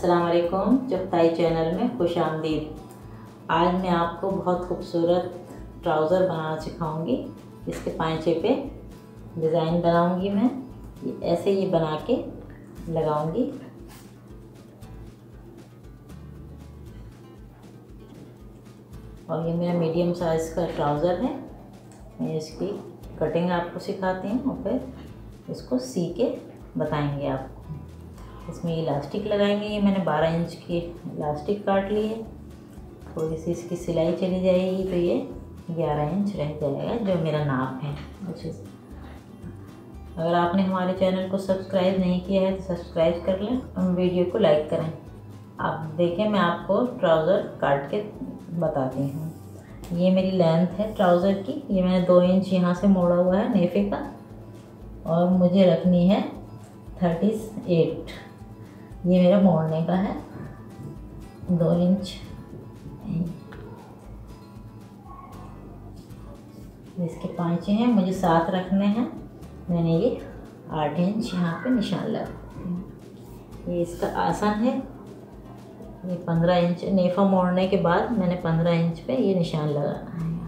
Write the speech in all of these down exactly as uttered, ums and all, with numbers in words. अस्सलाम वालेकुम, चुगताई चैनल में खुश आमदीद। आज मैं आपको बहुत खूबसूरत ट्राउज़र बनाना सिखाऊंगी। इसके पांचे पे डिज़ाइन बनाऊंगी मैं, ये ऐसे ये बना के लगाऊंगी। और ये मेरा मीडियम साइज़ का ट्राउज़र है। मैं इसकी कटिंग आपको सिखाती हूँ और फिर इसको सी के बताएंगे आपको। इसमें इलास्टिक लगाएंगे, ये मैंने बारह इंच की इलास्टिक काट ली है। थोड़ी सी इसकी सिलाई चली जाएगी तो ये ग्यारह इंच रह जाएगा, जो मेरा नाप है। अगर आपने हमारे चैनल को सब्सक्राइब नहीं किया है तो सब्सक्राइब कर लें और वीडियो को लाइक करें। आप देखें, मैं आपको ट्राउज़र काट के बताती हूँ। ये मेरी लेंथ है ट्राउज़र की। ये मैंने दो इंच यहाँ से मोड़ा हुआ है नेफे का, और मुझे रखनी है थर्टी एट। ये मेरा मोड़ने का है दो इंच, इसके पाँचे हैं, मुझे सात रखने हैं। मैंने ये आठ इंच यहाँ पे निशान लगा। ये इसका आसन है। ये पंद्रह इंच नेफा मोड़ने के बाद मैंने पंद्रह इंच पे ये निशान लगाना है,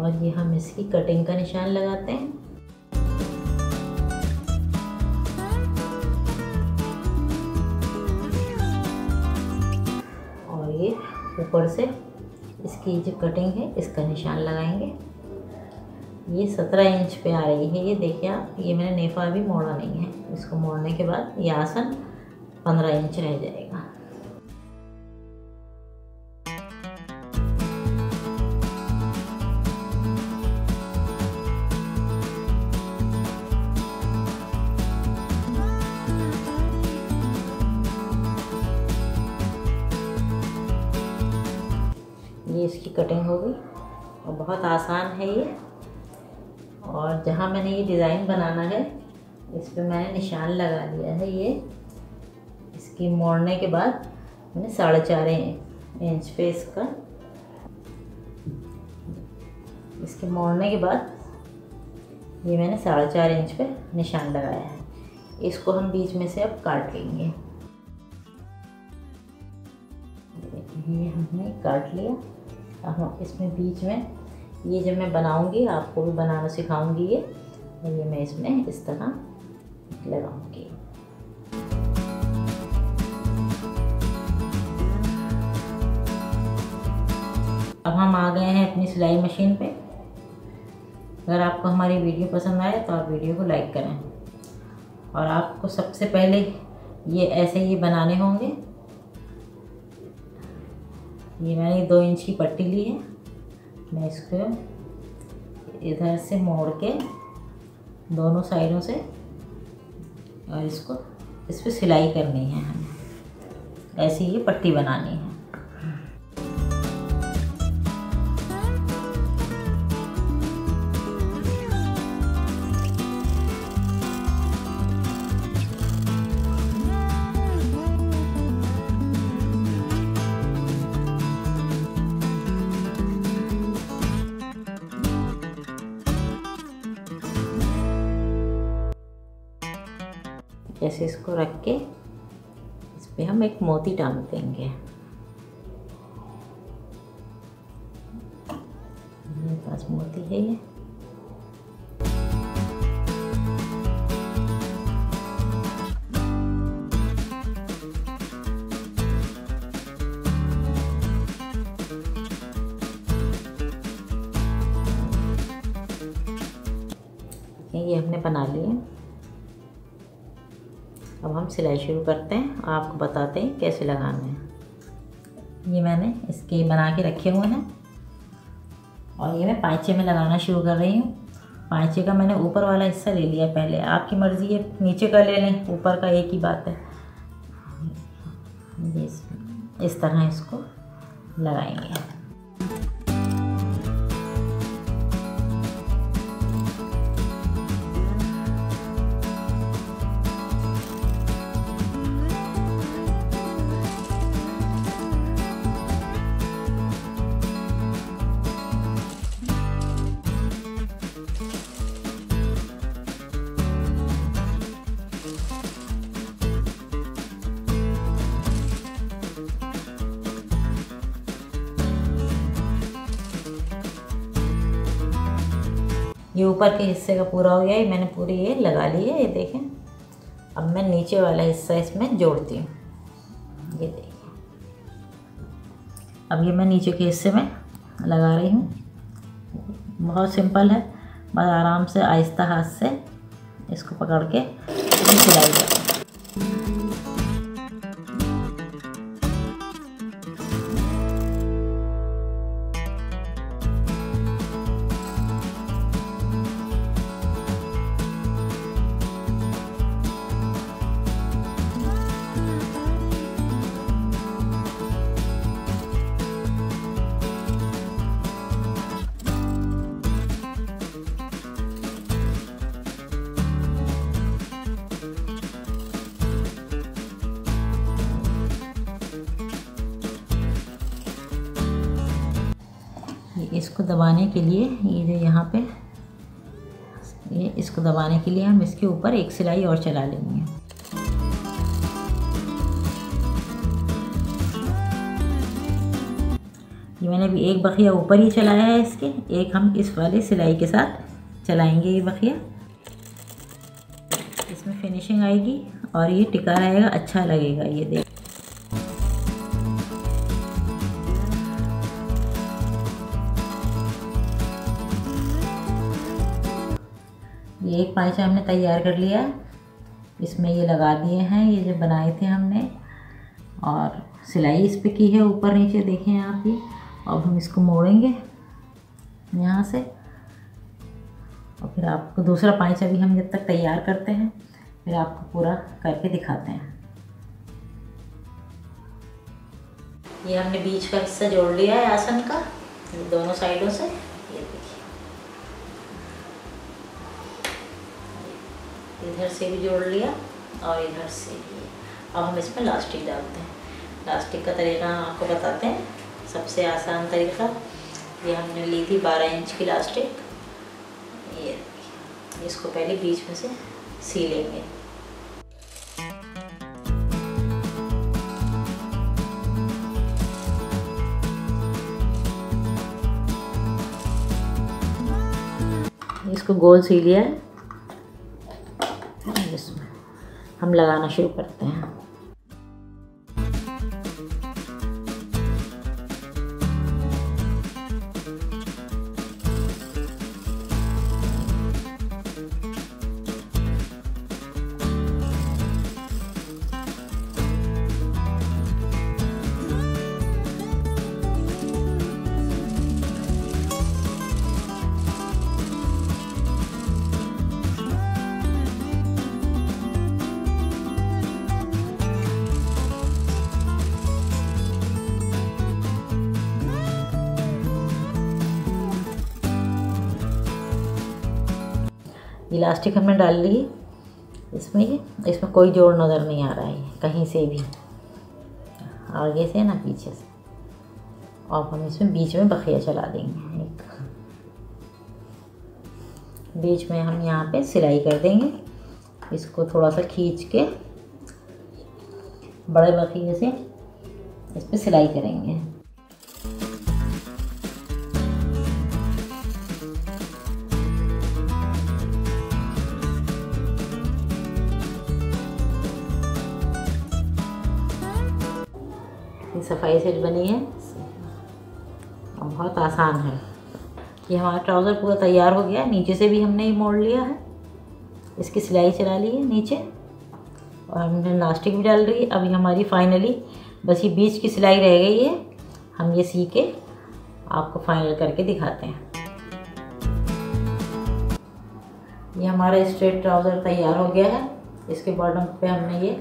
और ये हम इसकी कटिंग का निशान लगाते हैं। ऊपर से इसकी जो कटिंग है इसका निशान लगाएंगे। ये सत्रह इंच पे आ रही है। ये देखिए आप, ये मैंने नेफा अभी मोड़ा नहीं है। इसको मोड़ने के बाद ये आसन पंद्रह इंच रह जाएगा। ये इसकी कटिंग होगी और बहुत आसान है ये। और जहाँ मैंने ये डिज़ाइन बनाना है इस पर मैंने निशान लगा लिया है। ये इसकी मोड़ने के बाद मैंने साढ़े चार इंच पे इसका इसके मोड़ने के बाद ये मैंने साढ़े चार इंच पे निशान लगाया है। इसको हम बीच में से अब काट लेंगे। ये हमने काट लिया। अब इसमें बीच में ये जब मैं बनाऊंगी, आपको भी बनाना सिखाऊंगी। ये ये मैं इसमें इस तरह लगाऊंगी। अब हम आ गए हैं अपनी सिलाई मशीन पे। अगर आपको हमारी वीडियो पसंद आए तो आप वीडियो को लाइक करें। और आपको सबसे पहले ये ऐसे ही बनाने होंगे। ये मैंने दो इंच की पट्टी ली है। मैं इसको इधर से मोड़ के दोनों साइडों से, और इसको इस पर सिलाई करनी है हमें। ऐसी ये पट्टी बनानी है। जैसे इसको रख के इस पर हम एक मोती डाल देंगे। मेरे पास मोती है ये। ये हमने बना लिए। अब हम सिलाई शुरू करते हैं। आपको बताते हैं कैसे लगाना है। ये मैंने इसके बना के रखे हुए हैं, और ये मैं पाँचे में लगाना शुरू कर रही हूँ। पाँचे का मैंने ऊपर वाला हिस्सा ले लिया पहले। आपकी मर्ज़ी है, नीचे का ले लें, ऊपर का एक ही बात है। ये इस तरह इसको लगाएंगे। ये ऊपर के हिस्से का पूरा हो गया है, मैंने पूरी ये लगा ली है, ये देखें। अब मैं नीचे वाला हिस्सा इसमें जोड़ती हूँ, ये देखिए। अब ये मैं नीचे के हिस्से में लगा रही हूँ, बहुत सिंपल है, बस आराम से आहिस्ता हाथ से इसको पकड़ के सिलाई जाती है। इसको दबाने के लिए ये जो यहाँ पे ये इसको दबाने के लिए हम इसके ऊपर एक सिलाई और चला लेंगे। ये मैंने अभी एक बखिया ऊपर ही चलाया है इसके, एक हम इस वाली सिलाई के साथ चलाएंगे ये बखिया, इसमें फिनिशिंग आएगी और ये टिका रहेगा, अच्छा लगेगा। ये देख ये एक पाँचा हमने तैयार कर लिया है, इसमें ये लगा दिए हैं ये जो बनाए थे हमने, और सिलाई इस पे की है ऊपर नीचे देखें आप ये। अब हम इसको मोड़ेंगे यहाँ से और फिर आपको दूसरा पाँचा भी हम जब तक तैयार करते हैं, फिर आपको पूरा करके दिखाते हैं। ये हमने बीच का हिस्सा जोड़ लिया है आसन का, दोनों साइडों से ये देखिए, इधर से भी जोड़ लिया और इधर से भी। अब हम इसमें लास्टिक डालते हैं, लास्टिक का तरीका आपको बताते हैं, सबसे आसान तरीका। ये हमने ली थी बारह इंच की लास्टिक, ये इसको पहले बीच में से सी लेंगे। इसको गोल सी लिया है, हम लगाना शुरू करते हैं। ये लास्टिक हमने डाल ली इसमें, ये इसमें कोई जोड़ नज़र नहीं आ रहा है कहीं से भी, आगे से ना पीछे से। अब हम इसमें बीच में बखिया चला देंगे एक, बीच में हम यहाँ पे सिलाई कर देंगे। इसको थोड़ा सा खींच के बड़े बखिए से इस पर सिलाई करेंगे। सफाई से बनी है और बहुत आसान है। ये हमारा ट्राउज़र पूरा तैयार हो गया है, नीचे से भी हमने ये मोड़ लिया है, इसकी सिलाई चला ली है नीचे और हमने लास्टिक भी डाल रही है। अभी हमारी फाइनली बस ये बीच की सिलाई रह गई है, हम ये सी के आपको फाइनल करके दिखाते हैं। ये हमारा स्ट्रेट ट्राउज़र तैयार हो गया है, इसके बॉटम पे हमने ये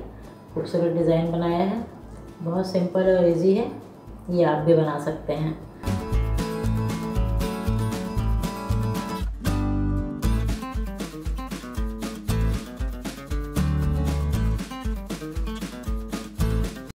खूबसूरत डिज़ाइन बनाया है, बहुत सिंपल और इजी है, ये आप भी बना सकते हैं।